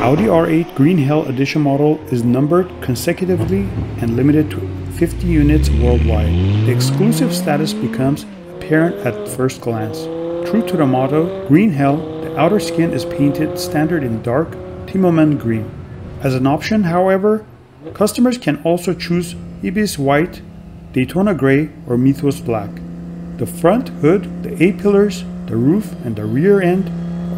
Audi R8 Green Hell Edition model is numbered consecutively and limited to 50 units worldwide. The exclusive status becomes apparent at first glance. True to the motto, Green Hell, the outer skin is painted standard in dark Tioman green. As an option, however, customers can also choose Ibis White, Daytona Gray, or Mythos Black. The front hood, the A-pillars, the roof, and the rear end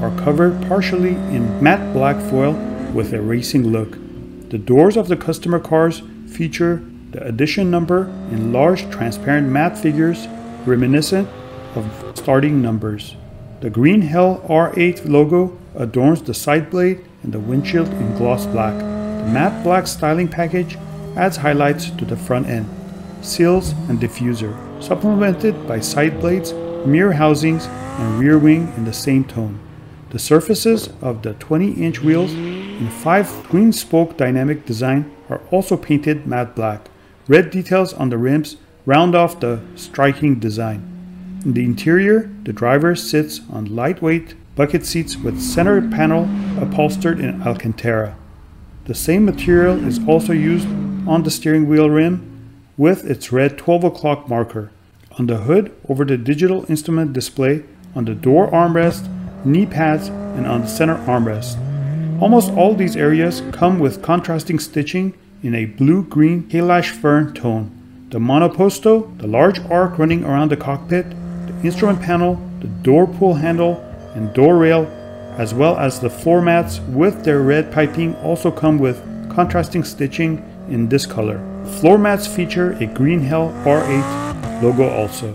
are covered partially in matte black foil with a racing look. The doors of the customer cars feature the edition number in large transparent matte figures reminiscent of starting numbers. The Green Hell R8 logo adorns the side blade and the windshield in gloss black. The matte black styling package adds highlights to the front end, sills and diffuser, supplemented by side blades, mirror housings, and rear wing in the same tone. The surfaces of the 20-inch wheels and 5 green spoke dynamic design are also painted matte black. Red details on the rims round off the striking design. In the interior, the driver sits on lightweight bucket seats with center panel upholstered in Alcantara. The same material is also used on the steering wheel rim with its red 12 o'clock marker. On the hood, over the digital instrument display, on the door armrest, knee pads, and on the center armrest. Almost all these areas come with contrasting stitching in a blue-green Kailash fern tone. The monoposto, the large arc running around the cockpit, the instrument panel, the door pull handle, and door rail, as well as the floor mats with their red piping, also come with contrasting stitching in this color. Floor mats feature a Green Hell R8 logo also.